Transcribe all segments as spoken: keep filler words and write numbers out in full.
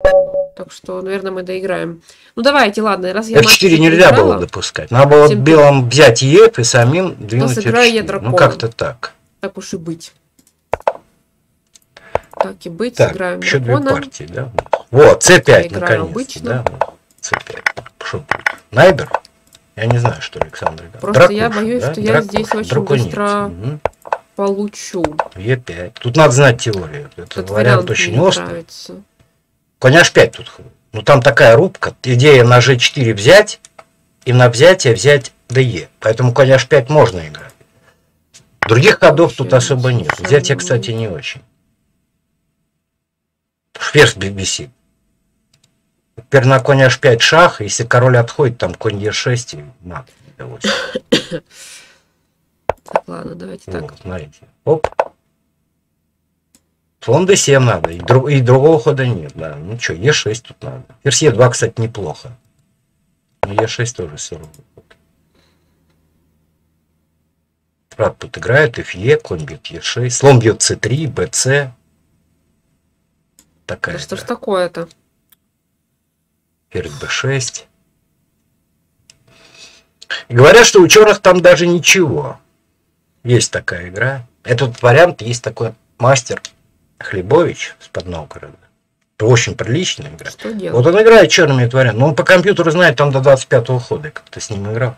Так что, наверное, мы доиграем. Ну, давайте, ладно. Раз я эф четыре нельзя играла, было допускать. Надо было белым взять е и самим двинуть эф четыре. Ну, как-то так. Так уж и быть. Так и быть. Так, играем еще дракона. Две партии, да? Вот, цэ пять, наконец-то. Да? цэ пять. Шо, Найбер? Я не знаю, что Александр играет. Просто Дракуша, я боюсь, да? что я Дракуша. здесь очень Дракуница. быстро угу. получу. е пять. Тут надо знать теорию. Этот, Этот вариант очень острый. Конь аш пять тут. Ну там такая рубка. Идея на же четыре взять и на взятие взять дэ е. Поэтому конь аш пять можно играть. Других ходов тут особо нет. Взятие, кстати, не очень. Ферзь бесит. Теперь на конь аш пять шах. Если король отходит, там конь е шесть. И мат. Так, ладно, давайте так. Вот, смотрите. Оп. Слон дэ семь надо, и, друг, и другого хода нет, да, ну что, е шесть тут надо. Ферзь е два, кстати, неплохо. Но е шесть тоже все равно. Рад тут играет, эф е, конь бьет е шесть, слон бьет цэ три, бэ цэ. Такая. Да что ж такое-то? Ферзь бэ шесть. И говорят, что у черных там даже ничего. Есть такая игра. Этот вариант, есть такой мастер Хлебович из-под Новгорода. Это очень приличная игра. Вот он играет черными вариантами. Но он по компьютеру знает, там до двадцать пятого хода как-то с ним играл.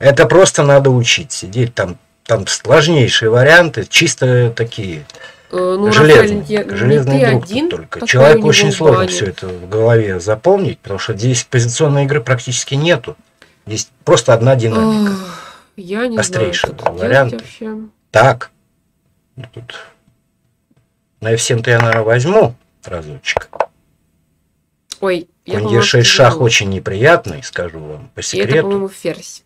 Это просто надо учить. Сидеть там, там сложнейшие варианты, чисто такие. Э, ну, железные. Рафаэль, железный друг один, только. Человеку очень сложно плане. все это в голове запомнить, потому что здесь позиционной игры практически нету. Здесь просто одна динамика. Я не Острейший знаю, вариант. Так. Тут... На эф семь-то я, наверное, возьму разочек. Ой, я Конь е шесть шах очень неприятный, скажу вам по секрету. И это, по-моему, ферзь.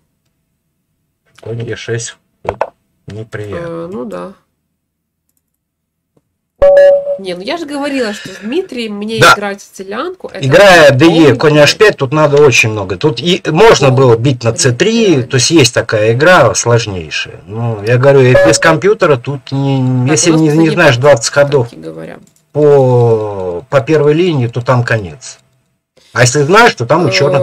Конь е шесть вот, неприятный. Э, ну да. Не, ну я же говорила, что Дмитрий мне да. играть в сцелянку. Играя дэ е, конь аш пять, тут надо очень много. Тут и можно О, было бить на цэ три, то есть есть такая игра сложнейшая. Но я говорю, и без компьютера тут, не, так, если не, не знаешь двадцать ходов по, по первой линии, то там конец. А если знаешь, то там у черных